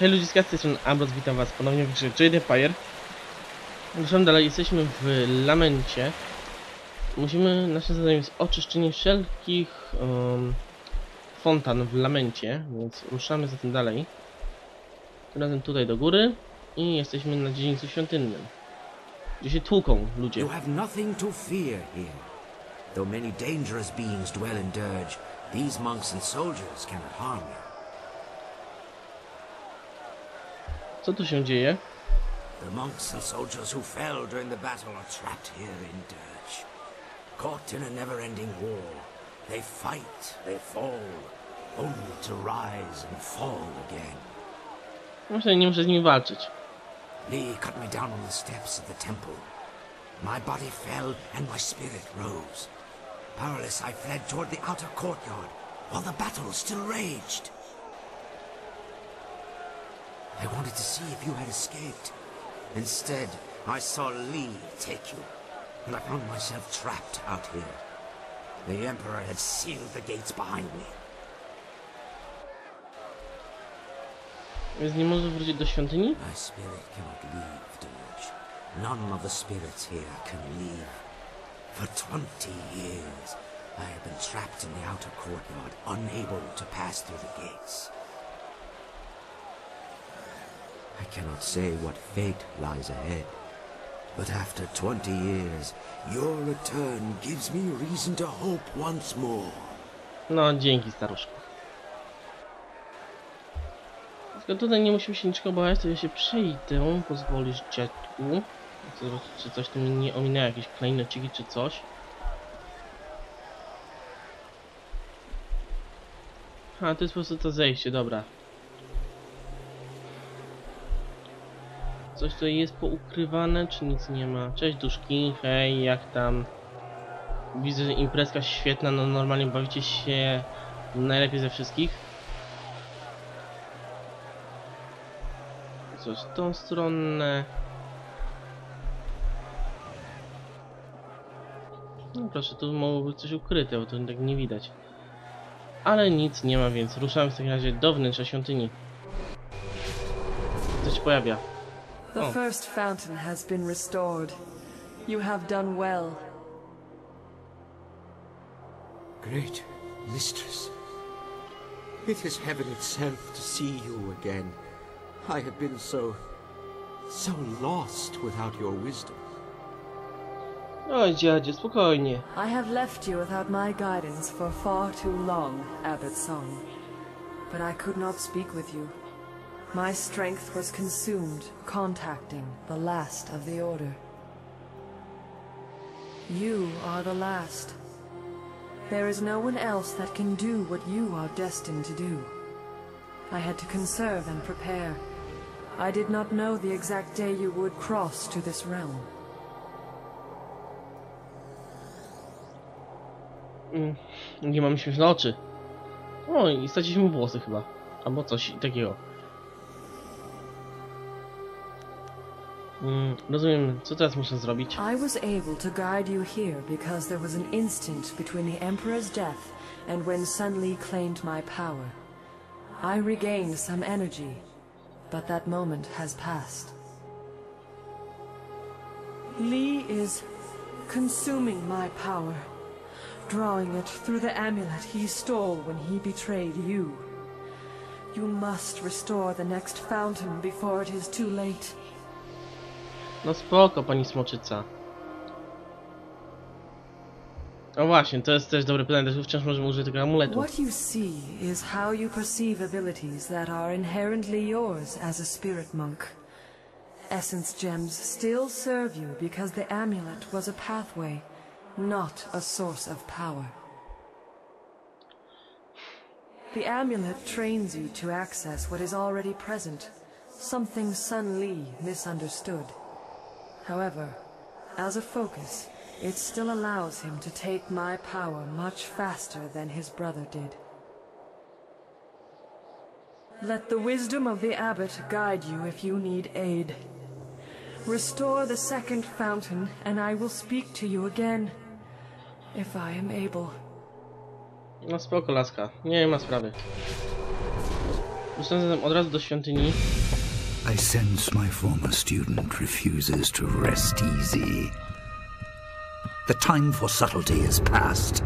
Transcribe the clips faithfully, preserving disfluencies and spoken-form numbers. Hej ludziska, z tej strony Abbot, witam was ponownie w grze Jade Empire. Ruszamy dalej, jesteśmy w Lamencie. Musimy, naszym zadaniem jest oczyszczenie wszelkich um, fontan w Lamencie, więc ruszamy zatem dalej. Razem tutaj do góry i jesteśmy na dziedzińcu świątynnym, gdzie się tłuką ludzie. You have nothing to fear here. Though many dangerous beings dwell in Dirge, these monks and soldiers cannot harm you. Co tu się dzieje? The monks and soldiers who fell during the battle are trapped here in Dirge. Caught in a never-ending war. They fight, they fall, only to rise and fall again. Muszę, nie muszę z nimi walczyć. Lee cut me down on the steps of the temple. My body fell and my spirit rose. Powerless, I fled toward the outer courtyard while the battle still raged. I wanted to see if you had escaped. Instead, I saw Lee take you, and I found myself trapped out here. The Emperor had sealed the gates behind me. Więc nie może wrócić do świątyni? My spirit cannot leave Dirge. None of the spirits here can leave. For twenty years, I have been trapped in the outer courtyard, unable to pass through the gates. I cannot say what fate lies ahead, but after twenty years, your return gives me reason to hope once more. No, dzięki, staruszko. Tylko tutaj nie musimy się niczego bać, to ja się przejdę, pozwolisz dziadku. Czy coś tu mnie ominęło, jakieś klejnociki czy coś. A, to jest po prostu to zejście, dobra. Coś tutaj jest poukrywane, czy nic nie ma? Cześć duszki, hej, jak tam? Widzę, że imprezka świetna, no normalnie bawicie się najlepiej ze wszystkich. Coś w tą stronę. No proszę, tu mogło być coś ukryte, bo to tak nie widać. Ale nic nie ma, więc ruszamy w takim razie do wnętrza świątyni. Coś pojawia. The first fountain has been restored. You have done well. Great mistress. It is heaven itself to see you again. I have been so... so lost without your wisdom. Oj, dziadzie, spokojnie. I have left you without my guidance for far too long, Abbot Song. But I could not speak with you. My strength was consumed contacting the last of the order. You are the last. There is no one else that can do what you are destined to do. I had to conserve and prepare. I did not know the exact day you would cross to this realm. Mm, nie mam śmieszne oczy. O, i straciliśmy mu włosy chyba. Albo coś takiego. Mm, rozumiem, co teraz muszę zrobić? I was able to guide you here because there was an instant between the Emperor's death and when Sun Li claimed my power. I regained some energy, but that moment has passed. Lee is consuming my power, drawing it through the amulet he stole when he betrayed you. You must restore the next fountain before it is too late. No spoko, pani smoczyca. No właśnie, to jest też dobre pytanie, dlaczego wciąż możemy użyć tego amuletu. What you see is how you perceive abilities that are inherently yours as a spirit monk. Essence gems still serve you because the amulet was a pathway, not a source of power. The amulet trains you to access what is already present, something Sun Li misunderstood. However, as a focus, it still allows him to take my power much faster than his brother did. Let the wisdom of the abbot guide you if you need aid. Restore the second fountain, and I will speak to you again, if I am able. No spoko, laska. Nie ma sprawy. Usądzę od razu do świątyni. I sense my former student refuses to rest easy. The time for subtlety is past.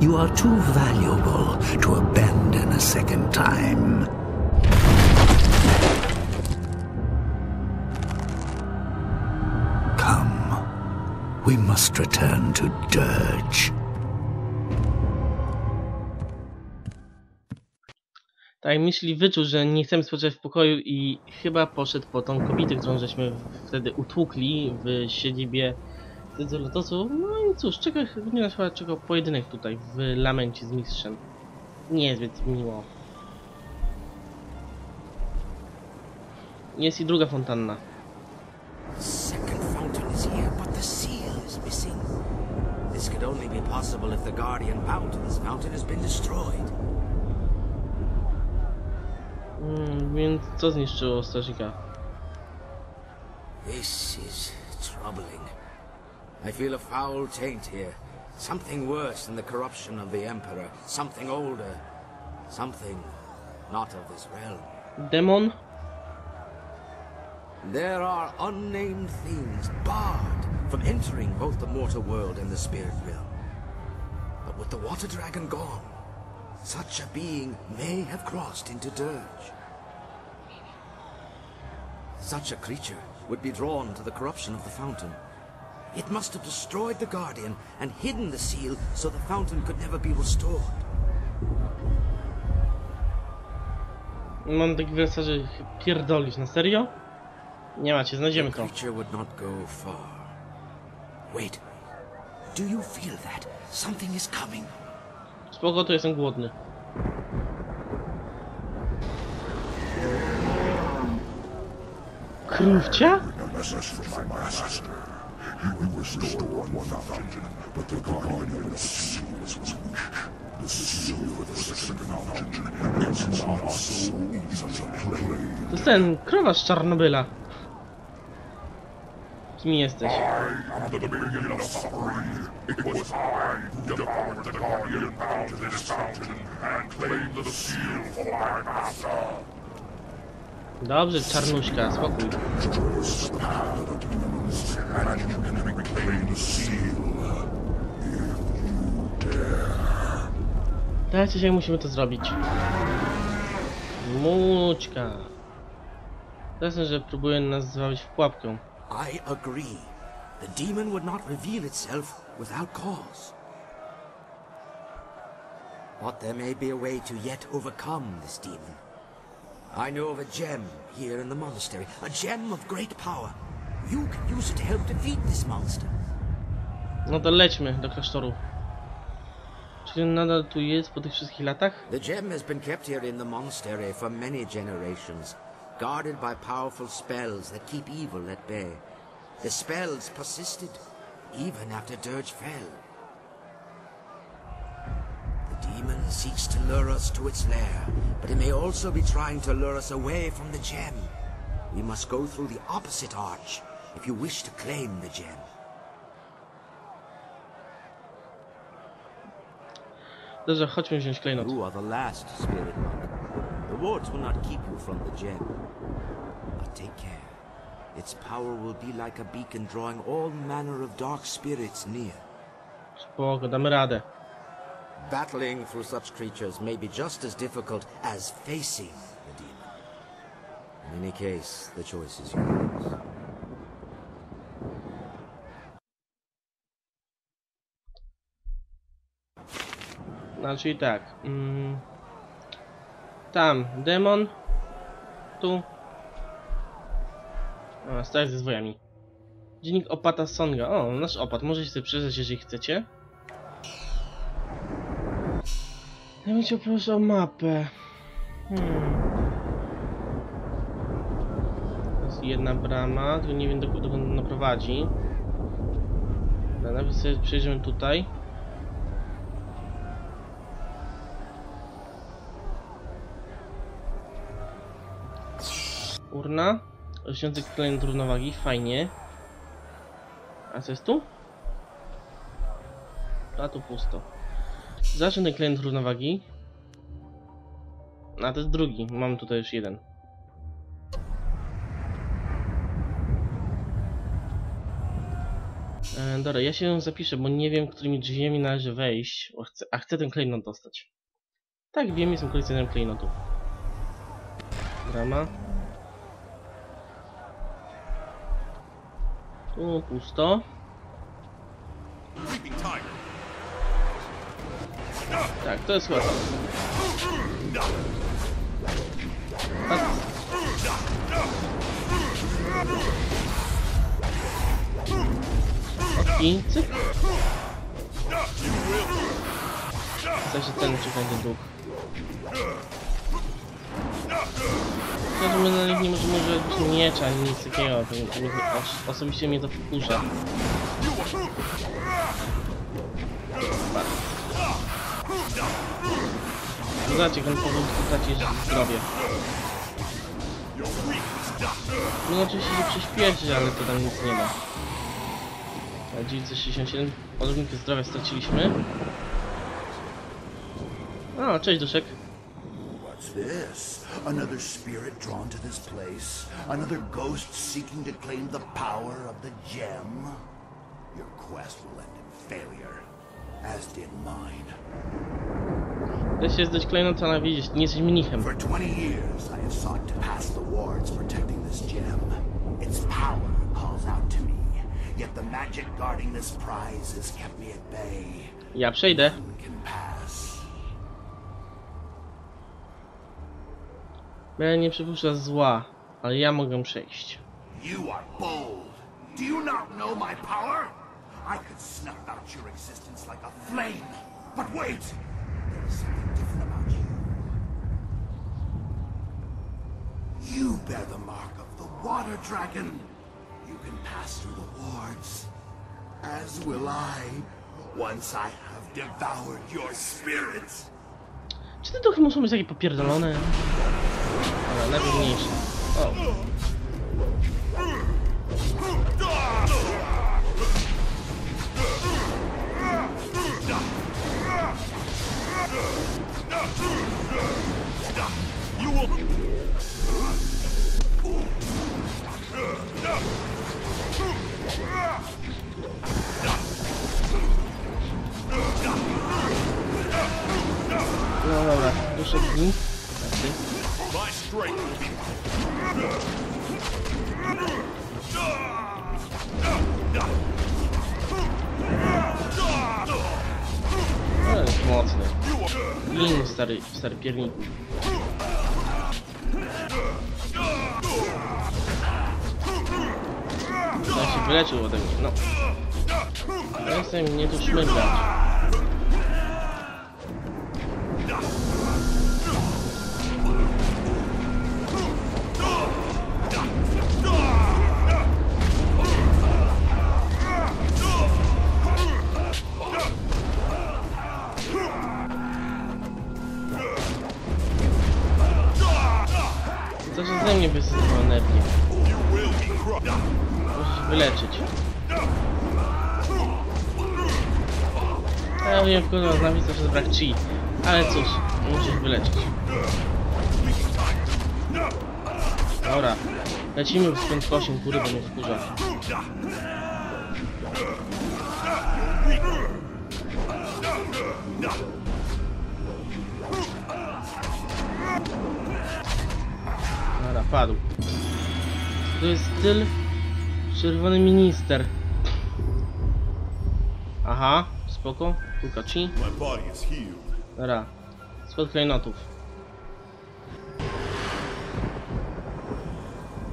You are too valuable to abandon a second time. Come, we must return to Dirge. Tak, myśli wyczuł, że nie chcemy spoczywać w pokoju i chyba poszedł po tą kobietę, którą żeśmy wtedy utłukli w siedzibie Dylzolotusu. No i cóż, czeka, nie nas chyba czekał pojedynek tutaj w Lamencie z mistrzem. Niezbyt miło. Jest i druga fontanna. Hmm, więc co zniszczyło strażnika? This is troubling. I feel a foul taint here. Something worse than the corruption of the Emperor. Something older. Something not of this realm. Demon? There are unnamed things barred from entering both the mortal world and the spirit realm. But with the water dragon gone, such a being may have crossed into Dirge. Such a creature would be drawn to the corruption of the fountain. It must have destroyed the Guardian and hidden the seal so the fountain could never be restored. Mam taki wrażenie, że pierdolisz, na serio? Nie macie, znajdziemy to. The creature would not go far. Wait. Do you feel that? Something is coming. Spoko, to jestem głodny. Krówcia? You restored one fountain, but the guardian of the seal was weak. The seal of the second fountain was not so easily played. To ten krowa z Czarnobyla. Kim jesteś? I am the dominion of suffering. It was I who devoured the guardian bound to this fountain and claimed the seal for my master. Dobrze, czarnuśka, spokój. Tak, dzisiaj musimy to zrobić. Muczka. Zresztą, że próbuje nas zwabić w pułapkę. I agree. The demon would not reveal itself without cause. But there may be a way to yet overcome this demon. I know of a gem here in the monastery, a gem of great power. You can use it to help defeat this monster. No to lećmy do klasztoru. Czy nadal tu jest po tych wszystkich latach? The gem has been kept here in the monastery for many generations, guarded by powerful spells that keep evil at bay. The spells persisted even after Dirge fell. The demon seeks to lure us to its lair, but it may also be trying to lure us away from the gem. We must go through the opposite arch if you wish to claim the gem. Dobrze, chodźmy wziąć klejnot. You are the last spirit monk. The wards will not keep you from the gem. But take care. Its power will be like a beacon drawing all manner of dark spirits near. Spoko, damy radę. Battling through such creatures may be just as difficult as facing the demon. In any case, the choice is yours. Znaczy tak. Mm, tam demon. Tu. A, stajesz ze zwojami. Dziennik opata Songa. O, nasz opat. Możecie sobie przeczytać, jeżeli chcecie. Ja bym cię proszę o mapę. Hmm. To jest jedna brama, tylko nie wiem dokąd, dokąd ona prowadzi. Nawet sobie przejdziemy tutaj. Urna. Rośniący klejnot równowagi, fajnie. A co jest tu? A tu pusto. Zacznę klient równowagi. A to jest drugi. Mam tutaj już jeden. E, dobra, ja się zapiszę, bo nie wiem, którymi drzwiami należy wejść. A chcę, a chcę ten klejnot dostać. Tak, wiem, jestem kolekcjonerem klejnotów. Drama. Tu pusto. Tak, to jest chyba to. I cyk. Zaś ten czy będzie dług. Każdy na nich nie może użyć miecza ani nic takiego. Osobiście mnie to wkurza. Zobaczcie, jak on powoli traci zdrowie. No oczywiście się przyspieszy, ale to tam nic nie ma. dziewięćset sześćdziesiąt siedem odrobinkę zdrowia straciliśmy. A, cześć duszek. What's this? Another spirit drawn to this place. Another ghost seeking to claim the power of the gem. Your quest will end in failure, as did mine. Chcesz się zdać klejnota na widzieć, nie jesteś mnichem. For twenty years I have sought to pass the wards protecting this gem. Its power calls out to me. Yet the magic guarding this prize has kept me at bay. Ja przejdę. Ja nie przypuszczam zła, ale ja mogę przejść. You are bold. Do you not know my power? I could snuff out your existence like a flame. But wait. You bear the mark of the water dragon. You can pass through the wards, as will I, once I have devoured your spirit. Czy te duchy muszą być takie popierdolone? Ale najważniejsze. O. No dobra, duszek dni. To jest mocny. Gin, stary, stary pierniku. Znaczy się wyleczył ode mnie, no. Ja jestem nie tu szmyglać. Znawicę, że brak Chi, ale cóż, musisz wyleczyć. Dobra, lecimy w pięć osiem, kurwa, bo mnie wkurza. Dobra, padł. To jest styl czerwony minister. Aha, spoko. Kulka Chi. Dobra, spod klejnotów.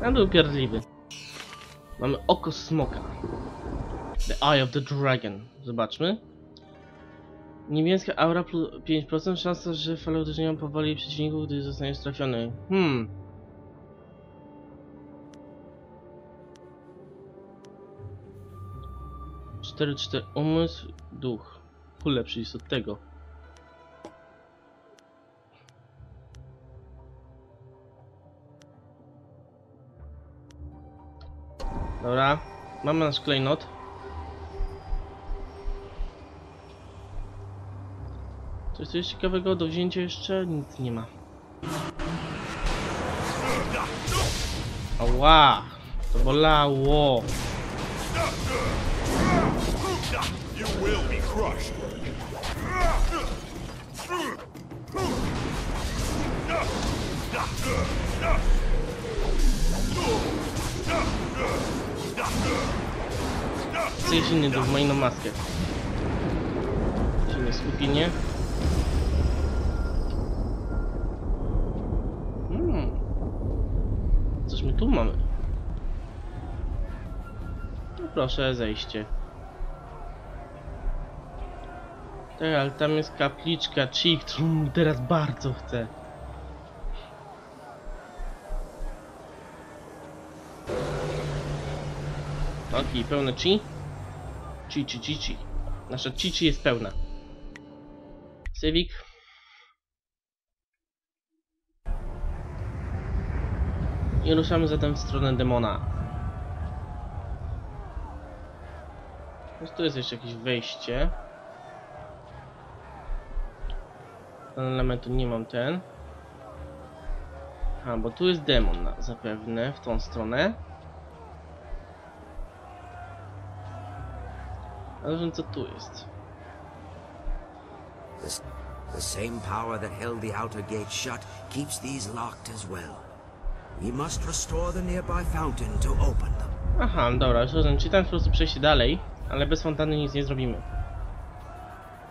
Tam był pierdliwy. Mamy oko smoka. The Eye of the Dragon. Zobaczmy. Niebieska aura plus pięć procent szansa, że fale uderzają powoli przeciwników, gdy zostaniesz trafiony. Hmm. cztery cztery umysł, duch. Lepszy jest od tego. Dobra, mamy nasz klejnot. Tu coś ciekawego do wzięcia jeszcze nic nie ma. Ała! To bolało! Co jest inny do mojej maskę? Czyli jest skupienie. Hmm. Coś my tu mamy? No proszę, zejście. Tak, ale tam jest kapliczka Chi, którą teraz bardzo chcę. Okej, pełne Chi. Chi, Chi, Chi, Chi. Nasza Chi, Chi jest pełna. Sewik. I ruszamy zatem w stronę demona. Więc tu jest jeszcze jakieś wejście. Ten elementu nie mam ten. A, bo tu jest demon zapewne w tą stronę. Ale co tu jest? The same power that held the outer gate shut keeps these locked as well. We must restore the nearby fountain to open them. Aha, dobra, już rozumiem, czyli tam po prostu przejść dalej, ale bez fontanny nic nie zrobimy.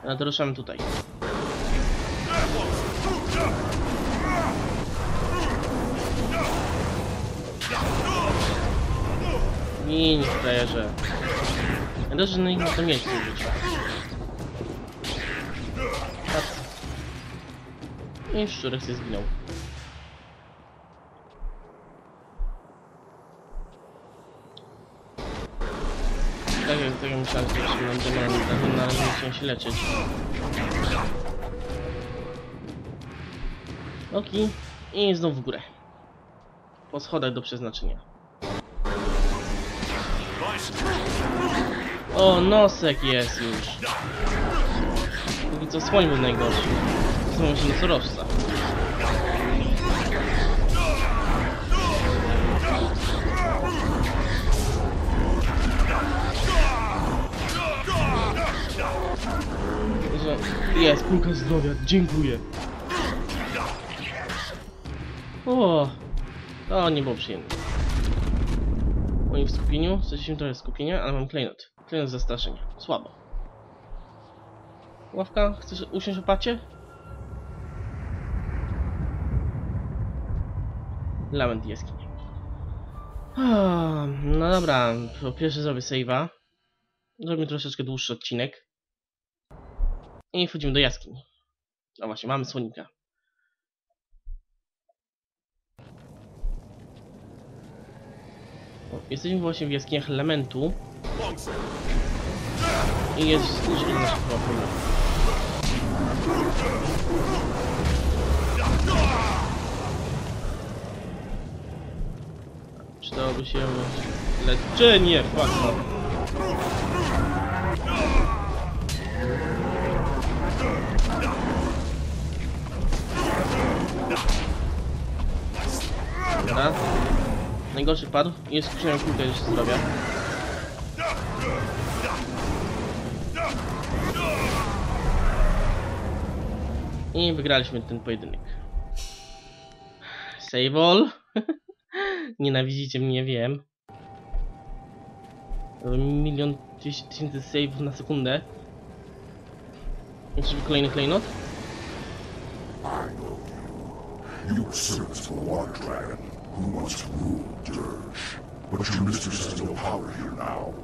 No to ruszamy tutaj. Nie, nie frajerze. Ja dobrze, że na ich nie to miejsce użyć. I szczurek się zginął. Tak jak tego myślałem, że się będziemy na należy się, się leczyć. Okej. I znowu w górę. Po schodach do przeznaczenia. O, nosek jest już. Póki co słoń był najgorszy. Są się nosorożca. Jest, kulka zdrowia, dziękuję. O, to nie było przyjemne. Oni w skupieniu, jesteśmy trochę skupienia, ale mam klejnot. Klejnot zastraszenia. Słabo. Ławka, chcesz usiąść w pacie? Lament jaskini. No dobra, po pierwsze zrobię save'a. Zrobimy troszeczkę dłuższy odcinek. I wchodzimy do jaskini. No właśnie, mamy słonika. Jesteśmy właśnie w jaskiniach Lamentu. I jest już inna szkoła problemu. Przydałoby się leczenie, fakt. Dobra. Najgorszy padł i jest skrzynią kulkę jeszcze zdrowia. I wygraliśmy ten pojedynek. Save all. Nienawidzicie mnie, wiem. Milion tysięcy save'ów na sekundę. Jeszcze kolejny klejnot. You search for the water dragon, who wants to rule Dirge. But your mistress has no power here now.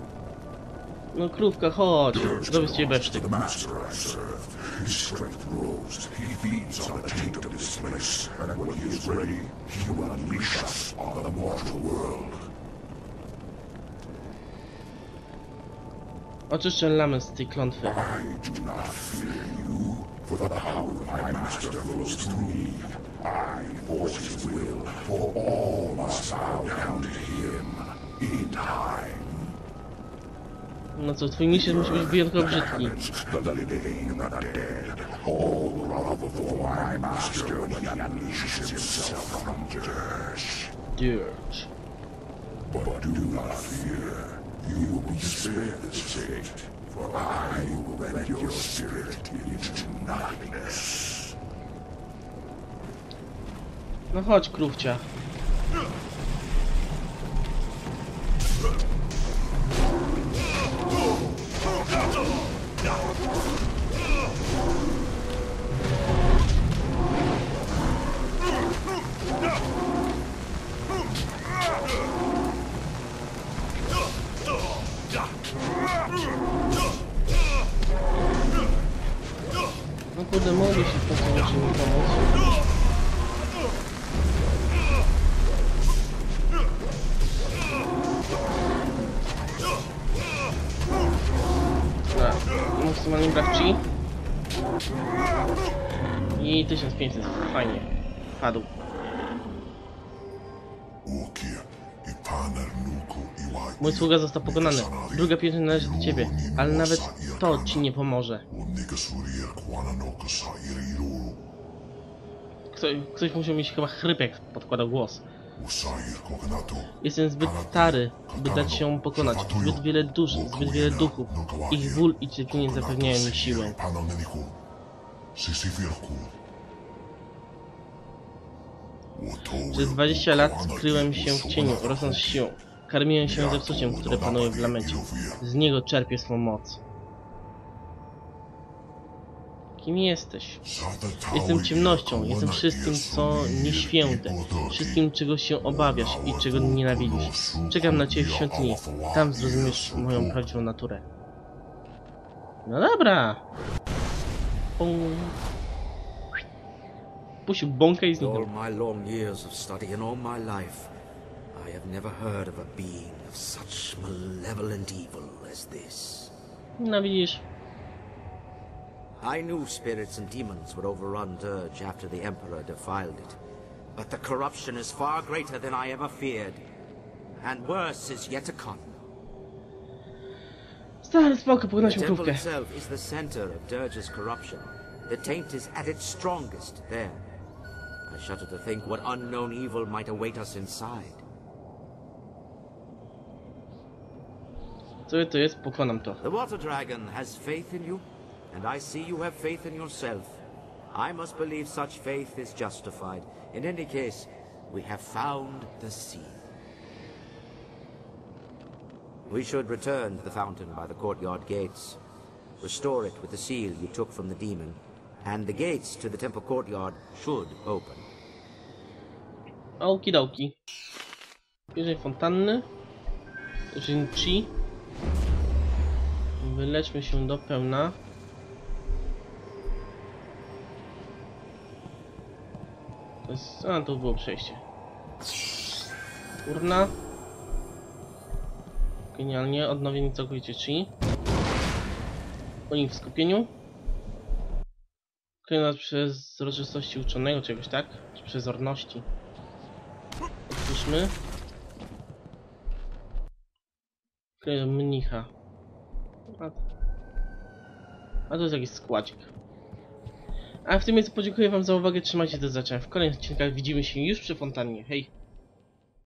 No krówka, chodź, zrobię z ciebie beczty. The master I serve, his strength grows. He feeds on the taint of this place, and when he is ready, he will unleash us on the mortal world. Oczyszczę Lament z tej klątwy. I do not fear you, for the power of my master flows through me. I force his will, for all must bow down to him in time. No co, twój misiel musi być wyjątkowo brzydki. Dirge. No chodź, krówcia. No kurde, mogę się postarać, żeby mi pomóc. Maksymalnie brak Chi. I tysiąc pięćset, fajnie. Padł. Mój sługa został pokonany. Druga pieśń należy do ciebie, ale nawet to ci nie pomoże. Kto, ktoś musiał mieć chyba chrypek, podkładał głos. Jestem zbyt stary, by dać się pokonać. Zbyt wiele dusz, zbyt wiele duchów. Ich ból i cierpienie zapewniają mi siłę. Przez dwadzieścia lat skryłem się w cieniu, rosnąc siłą. Karmiłem się zepsuciem, które panuje w Lamencie. Z niego czerpię swą moc. Kim jesteś? Jestem ciemnością, jestem wszystkim, co nieświęte, wszystkim, czego się obawiasz i czego nienawidzisz. Czekam na ciebie w świątyni, tam zrozumiesz moją prawdziwą naturę. No dobra! Puścił bąkę i zniknął. No widzisz. I knew spirits and demons would overrun Dirge after the Emperor defiled it, but the corruption is far greater than I ever feared, and worse is yet to come. The temple itself is the center of Dirge's corruption. The taint is at its strongest there. I shudder to think what unknown evil might await us inside. So it is. Pokonam to. The Water Dragon has faith in you. And I see you have faith in yourself. I must believe such faith is justified. In any case, we have found the sea. We should return to the fountain by the courtyard gates. Restore it with the seal you took from the demon. And the gates to the temple courtyard should open. Okie dokie. Bierzemy fontanny. Rzynci. Wyleczmy się do pełna. A, to było przejście. Urna. Genialnie, odnowienie całkowicie Chi. Oni w skupieniu. Kryjona przez uroczystości uczonego, czegoś tak? Czy przezorności. Otwórzmy. Kryjona mnicha. A, a to jest jakiś składzik. A w tym miejscu podziękuję wam za uwagę, trzymajcie do zobaczenia. W kolejnych odcinkach widzimy się już przy fontannie. Hej!